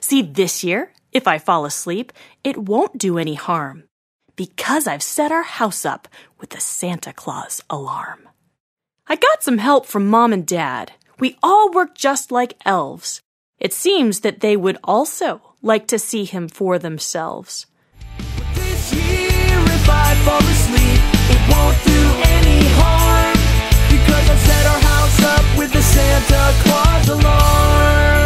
See, this year, if I fall asleep, it won't do any harm, because I've set our house up with a Santa Claus alarm. I got some help from Mom and Dad. We all work just like elves. It seems that they would also like to see him for themselves. But this year, if I fall asleep, it won't do any harm, because I've set our house up with a Santa Claus alarm.